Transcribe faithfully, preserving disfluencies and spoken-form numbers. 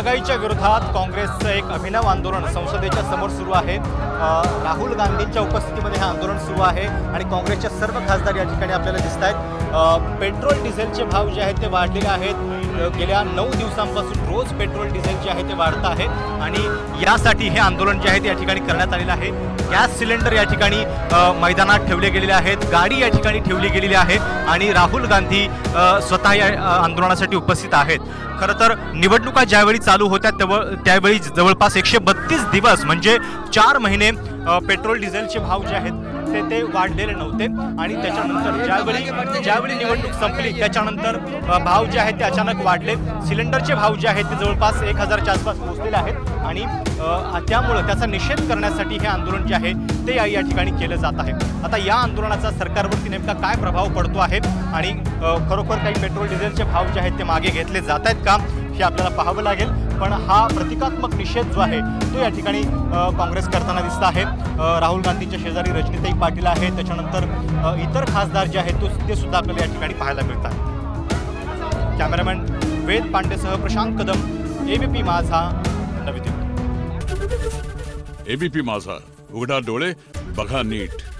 महागाईच्या विरोधात काँग्रेसचं एक अभिनव आंदोलन संसदेच्या समोर सुरू आहे। राहुल गांधींच्या उपस्थितीमध्ये हे आंदोलन सुरू आहे आणि काँग्रेसच्या सर्व खासदार या ठिकाणी आपल्याला दिसतायत। पेट्रोल डिझेलचे भाव जे आहेत ते वाढलेले आहेत। गेल्या नऊ दिवसांपासून रोज पेट्रोल डिझेल जे आहे ते वाढत आहे आणि यासाठी हे आंदोलन जे आहे ते या ठिकाणी करण्यात आलेलं आहे। गॅस सिलेंडर या ठिकाणी मैदानात ठेवले गेलेले आहेत, गाडी या ठिकाणी ठेवली गेलेली आहे आणि राहुल गांधी स्वतः या आंदोलनासाठी उपस्थित आहेत। खरतर निवडणुका ज्यावेळी चालू होत्या त्यावेळी जवळपास एकशे बत्तीस दिवस म्हणजे चार महिने पेट्रोल डिझेलचे भाव जे आहेत ते ते वाढलेले नव्हते आणि त्याच्यानंतर ज्यावेळी ज्यावेळी निवडणूक संपली त्याच्यानंतर भाव जे आहेत ते अचानक वाढले। सिलेंडरचे भाव जे आहेत ते जवळपास एक हजारच्या आसपास पोहोचलेले आहेत आणि त्यामुळे त्याचा निषेध करण्यासाठी हे आंदोलन जे आहे ते या ठिकाणी केलं जात आहे। आता या आंदोलनाचा सरकारवरती नेमका काय प्रभाव पडतो आहे आणि खरोखर काही पेट्रोल डिझेलचे भाव जे आहेत ते मागे घेतले जात आहेत का हे आपल्याला पाहावं लागेल। पण हा प्रतिकात्मक निषेध जो आहे तो या ठिकाणी काँग्रेस करताना दिसत आहे। राहुल गांधींच्या शेजारी रजनीताई पाटील आहेत, त्याच्यानंतर इतर खासदार जे आहेत ते सुद्धा आपल्याला या ठिकाणी पाहायला मिळतात। कॅमेरामॅन वेद पांडेसह प्रशांत कदम, एबीपी माझा, नवी दिल्ली। एबीपी माझा, उघडा डोळे बघा नीट।